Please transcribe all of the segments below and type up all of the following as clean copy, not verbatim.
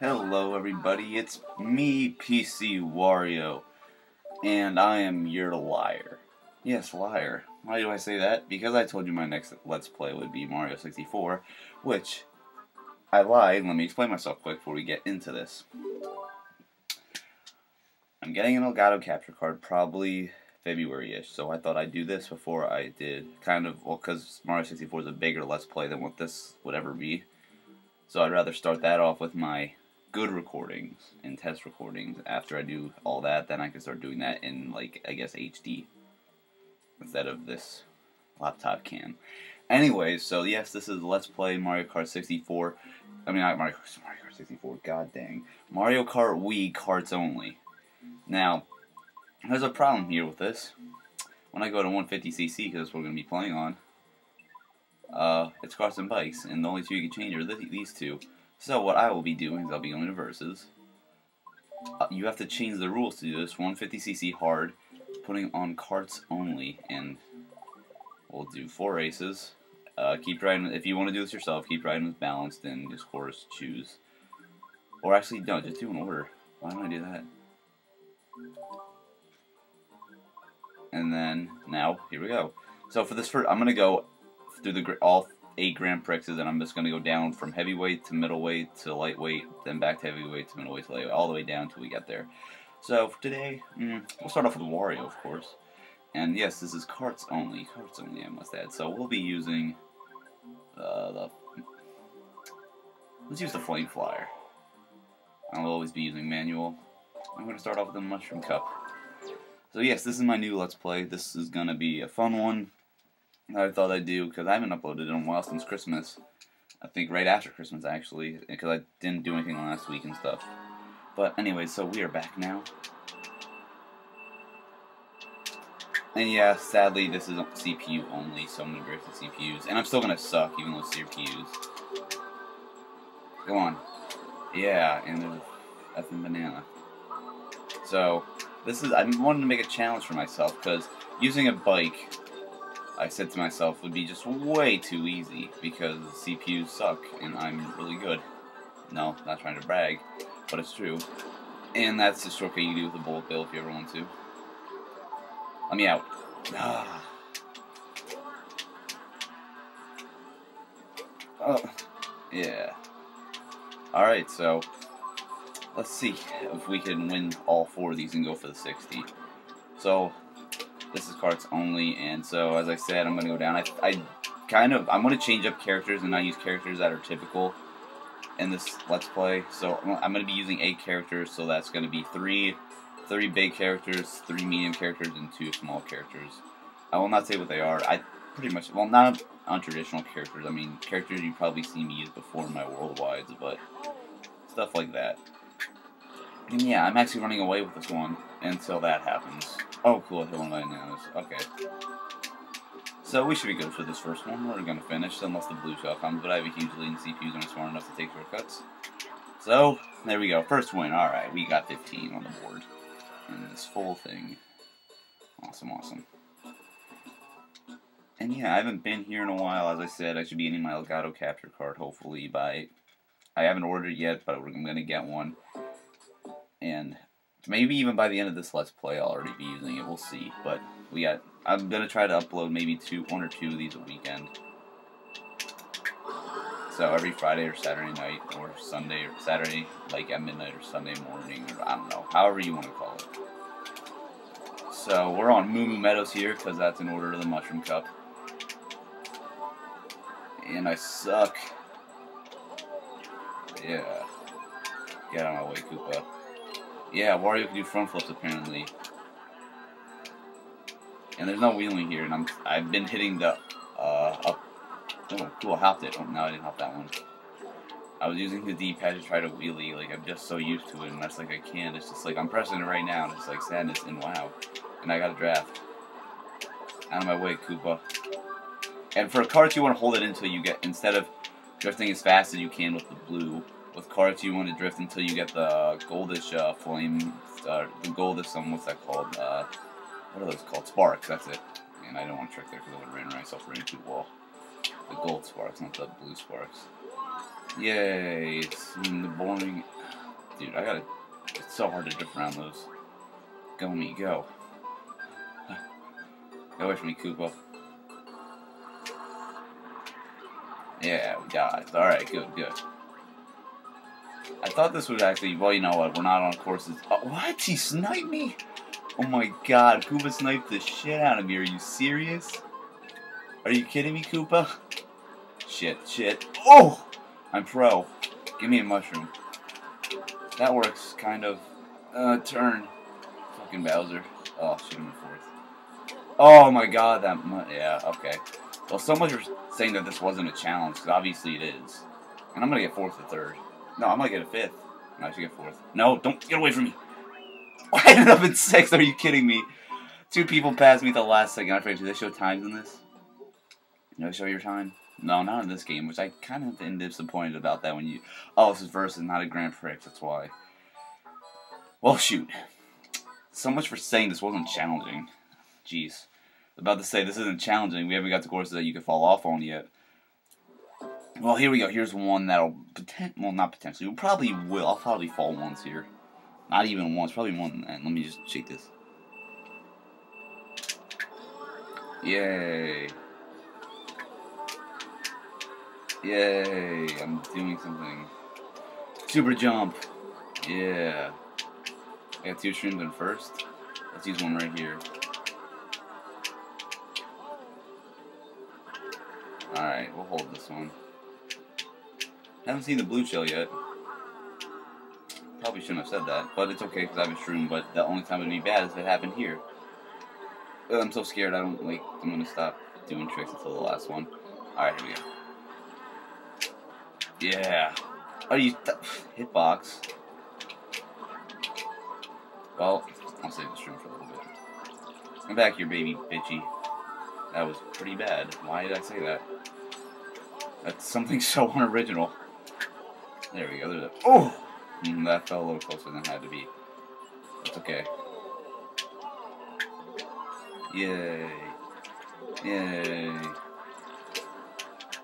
Hello everybody, it's me, PC Wario, and I am your liar. Yes, liar. Why do I say that? Because I told you my next Let's Play would be Mario 64, which I lied. Let me explain myself quick before we get into this. I'm getting an Elgato capture card, probably February-ish, so I thought I'd do this before I did, kind of, well, because Mario 64 is a bigger Let's Play than what this would ever be, so I'd rather start that off with my good recordings and test recordings. After I do all that, then I can start doing that in, like, I guess HD instead of this laptop cam. Anyway, so yes, this is Let's Play Mario Kart 64. I mean, not Mario Kart 64, god dang. Mario Kart Wii carts only. Now, there's a problem here with this. When I go to 150cc, because that's what we're going to be playing on, it's cars and bikes, and the only two you can change are these two. So what I will be doing is I'll be going to versus. You have to change the rules to do this. 150cc hard, putting on carts only, and we'll do 4 races. Keep riding. If you want to do this yourself, keep riding with balanced, and just course choose. Or actually, no, just do an order. Why don't I do that? And then now here we go. So for this first, I'm gonna go through the all 8 Grand Prix, and I'm just going to go down from heavyweight to middleweight to lightweight, then back to heavyweight to middleweight to lightweight, all the way down till we get there. So for today, we'll start off with Wario, of course. And yes, this is carts only I must add. So we'll be using let's use the Flame Flyer. I'll always be using manual. I'm going to start off with the Mushroom Cup. So yes, this is my new Let's Play. This is going to be a fun one. I thought I'd do, because I haven't uploaded it in a while since Christmas. I think right after Christmas, actually, because I didn't do anything last week and stuff. But anyway, so we are back now. And yeah, sadly, this is CPU only, so I'm going to break the CPUs. And I'm still going to suck, even though it's CPUs. Go on. Yeah, and there's a effing banana. So, this is, I wanted to make a challenge for myself, because using a bike, I said to myself, would be just way too easy because the CPUs suck and I'm really good. No, not trying to brag, but it's true. And that's the shortcut you can do with a bullet bill if you ever want to. Let me out. Oh, yeah. Alright, so let's see if we can win all 4 of these and go for the 60. So this is carts only, and so as I said, I'm gonna go down. I'm gonna change up characters and not use characters that are typical in this Let's Play. So I'm gonna be using 8 characters, so that's gonna be three big characters, 3 medium characters, and 2 small characters. I will not say what they are. I pretty much, well, not untraditional characters. I mean, characters you've probably seen me use before in my worldwides, but stuff like that. And yeah, I'm actually running away with this one until that happens. Oh, cool, hit one by bananas. Okay. So we should be good for this first one. We're going to finish, unless the blue shell comes, but I have a huge lead in CPUs and I'm smart enough to take shortcuts. So, there we go. First win. Alright, we got 15 on the board. And this full thing. Awesome, awesome. And yeah, I haven't been here in a while. As I said, I should be getting my Elgato capture card, hopefully, by... I haven't ordered yet, but I'm going to get one. And maybe even by the end of this Let's Play I'll already be using it, we'll see, but we got, I'm gonna try to upload maybe one or two of these a weekend. So every Friday or Saturday night, or Sunday, or Saturday, like at midnight or Sunday morning, or I don't know, however you want to call it. So we're on Moo Moo Meadows here because that's in order to the Mushroom Cup. And I suck. Yeah. Get on my way, Koopa. Yeah, Wario can do front flips apparently. And there's no wheeling here, and I've been hitting the up. Oh, cool, I hopped it. Oh, no, I didn't hop that one. I was using the D-pad to try to wheelie. Like, I'm just so used to it, and that's like I can't. It's just like I'm pressing it right now, and it's like sadness and wow. And I got a draft. Out of my way, Koopa. And for carts, you want to hold it until you get, instead of drifting as fast as you can with the blue. With carts, you want to drift until you get the goldish flame, the goldish what's that called? What are those called? Sparks, that's it. And I don't want to trick there because I would have ran myself right into the wall. The gold sparks, not the blue sparks. Yay, it's in the boring. Dude, I gotta. It's so hard to drift around those. Go, me, go. Go away from me, Koopa. Yeah, we dodged. Alright, good, good. I thought this would actually. Well, you know what? We're not on courses. Oh, what? He sniped me? Oh my god, Koopa sniped the shit out of me. Are you serious? Are you kidding me, Koopa? Shit, shit. Oh! I'm pro. Give me a mushroom. That works, kind of. Turn. Fucking Bowser. Oh, shoot him in fourth. Oh my god, that yeah, okay. Well, so much for saying that this wasn't a challenge, because obviously it is. And I'm gonna get fourth or third. No, I'm gonna get a fifth. No, I should get fourth. No, don't get away from me! I ended up in sixth, are you kidding me? Two people passed me the last second. I forget, do they show times in this? Do they show your time? No, not in this game, which I kind of am disappointed about that when you... Oh, this is versus, not a Grand Prix, that's why. Well, shoot. So much for saying this wasn't challenging. Jeez. About to say, this isn't challenging. We haven't got the courses that you could fall off on yet. Well, here we go. Here's one that'll... well, not potentially. We probably will. I'll probably fall once here. Not even once. Probably more than that. Let me just shake this. Yay. Yay. I'm doing something. Super jump. Yeah. I got two streams in first. Let's use one right here. Alright, we'll hold this one. Haven't seen the blue shell yet. Probably shouldn't have said that, but it's okay because I have a shroom, but the only time it would be bad is if it happened here. Ugh, I'm so scared, I don't like, I'm gonna stop doing tricks until the last one. Alright, here we go. Yeah. Oh, you hitbox. Well, I'll save the shroom for a little bit. Come back here, baby bitchy. That was pretty bad. Why did I say that? That's something so unoriginal. There we go. There's a... Oh! That fell a little closer than it had to be. That's okay. Yay. Yay.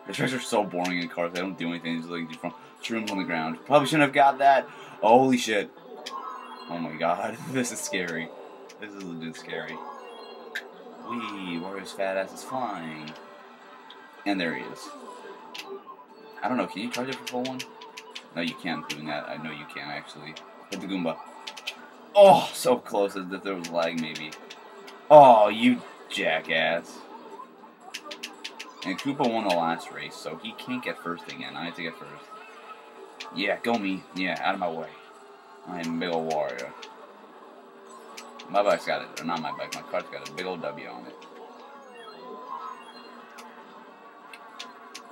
The tricks are so boring in cars. They don't do anything. They just like do front shrooms on the ground. Probably shouldn't have got that. Holy shit. Oh my god. This is scary. This is legit scary. Wee, Wario's fat ass is flying. And there he is. I don't know, can you charge it for full one? No, you can't doing that. I know you can, actually. Hit the Goomba. Oh, so close as if there was lag, maybe. Oh, you jackass. And Koopa won the last race, so he can't get first again. I have to get first. Yeah, go me. Yeah, out of my way. I am big old Wario. My bike's got it, or not my bike, my cart's got a big old W on it.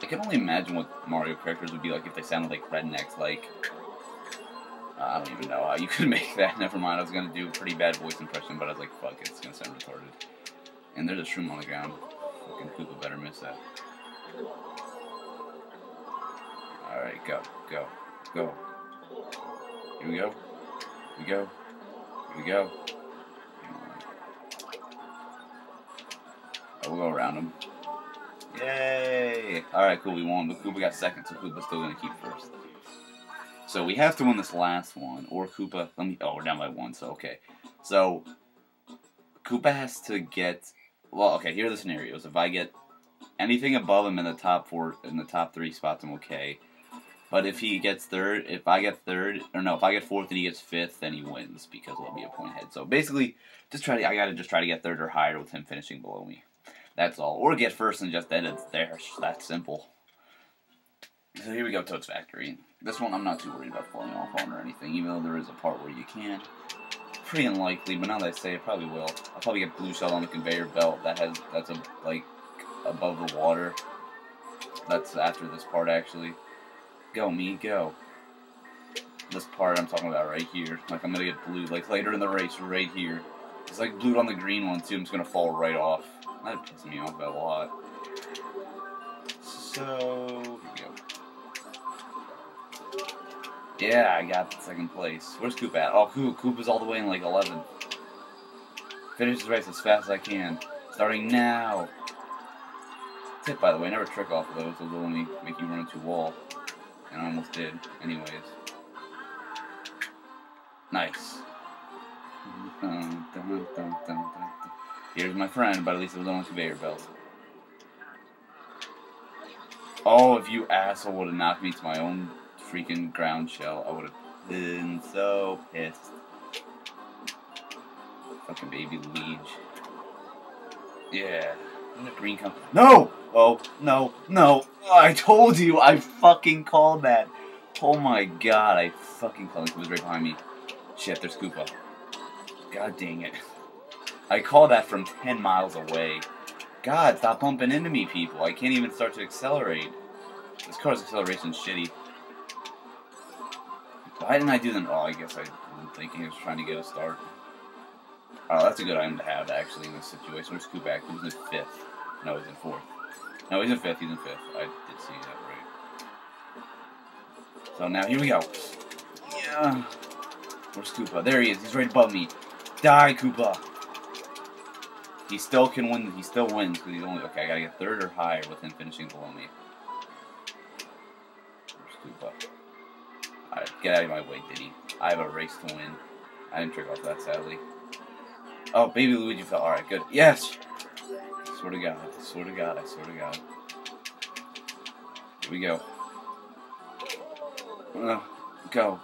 I can only imagine what Mario characters would be like if they sounded like rednecks, like... I don't even know how you could make that, never mind, I was gonna do a pretty bad voice impression, but I was like, fuck it, it's gonna sound retarded. And there's a shroom on the ground. Fucking Koopa better miss that. Alright, go, go, go. Here we go. Here we go. Here we go. We'll go around him. Yay! Alright, cool, we won, but Koopa got second, so Koopa's still gonna keep first. So we have to win this last one, or Koopa, let me, oh, we're down by one, so okay. So, Koopa has to get, well, okay, here are the scenarios. If I get anything above him in the top 4, in the top 3 spots, I'm okay. But if he gets third, if I get third, or no, if I get fourth and he gets fifth, then he wins because we'll be a point ahead. So basically, I gotta just try to get third or higher with him finishing below me. That's all. Or get first and just then it's there. That's simple. So here we go, Toad's Factory. This one I'm not too worried about falling off on or anything, even though there is a part where you can. Pretty unlikely, but now that I say it, probably will. I'll probably get blue shell on the conveyor belt. That's a like above the water. That's after this part actually. Go me, go. This part I'm talking about right here. Like I'm gonna get blue like later in the race right here. It's like blued on the green one too. I'm just gonna fall right off. That pisses me off a lot. So here we go. Yeah, I got second place. Where's Coop at? Oh, Coop is all the way in like 11th. Finish the race as fast as I can. Starting now. Tip, by the way, never trick off of those. Those will only make you run into a wall. And I almost did. Anyways. Nice. Here's my friend, but at least it was on a conveyor belt. Oh, if you asshole would have knocked me to my own freaking ground shell, I would have been so pissed. Fucking baby liege. Yeah. The green come. No! Oh, no, no. Oh, I told you, I fucking called that. Oh my god, I fucking called it. It was right behind me. Shit, there's Koopa. God dang it. I called that from 10 miles away. God, stop bumping into me, people. I can't even start to accelerate. This car's acceleration's shitty. Why didn't I do them? Oh, I guess I wasn't thinking. I was trying to get a start. Oh, that's a good item to have, actually, in this situation. Where's Coop back? He was in fifth. No, he's in fourth. No, he's in fifth. He's in fifth. I did see that right. So now, here we go. Yeah. Where's Koopa? There he is. He's right above me. Die, Koopa. He still can win. He still wins because he's only... Okay, I gotta get third or higher with him finishing below me. Where's Koopa? Alright, get out of my way, Diddy. I have a race to win. I didn't trick off that, sadly. Oh, baby Luigi fell. Alright, good. Yes! Swear to God. Swear to God. I swear to God. Here we go. Go, go,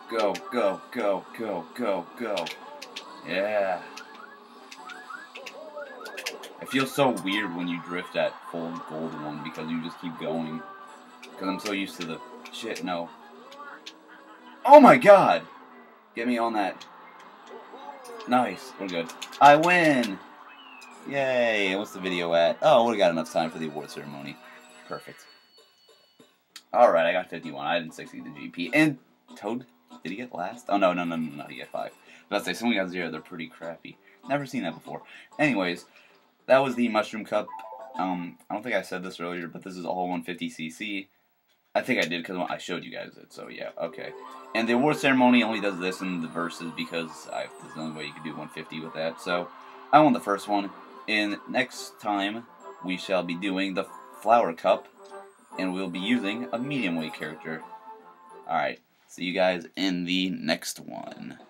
go, go, go, go, go. Yeah. I feel so weird when you drift that full gold one because you just keep going. Because I'm so used to the... Shit, no. Oh my god! Get me on that. Nice. We're good. I win! Yay! What's the video at? Oh, we got enough time for the award ceremony. Perfect. Alright, I got 51. I didn't succeed the GP. And Toad? Did he get last? Oh, no, no, no, no, no. He got 5. But I'll say, someone got 0. They're pretty crappy. Never seen that before. Anyways, that was the Mushroom Cup. I don't think I said this earlier, but this is all 150cc. I think I did because I showed you guys it, so yeah, okay. And the award ceremony only does this in the verses because there's the only way you can do 150 with that. So I won the first one, and next time we shall be doing the Flower Cup, and we'll be using a medium weight character. Alright, see you guys in the next one.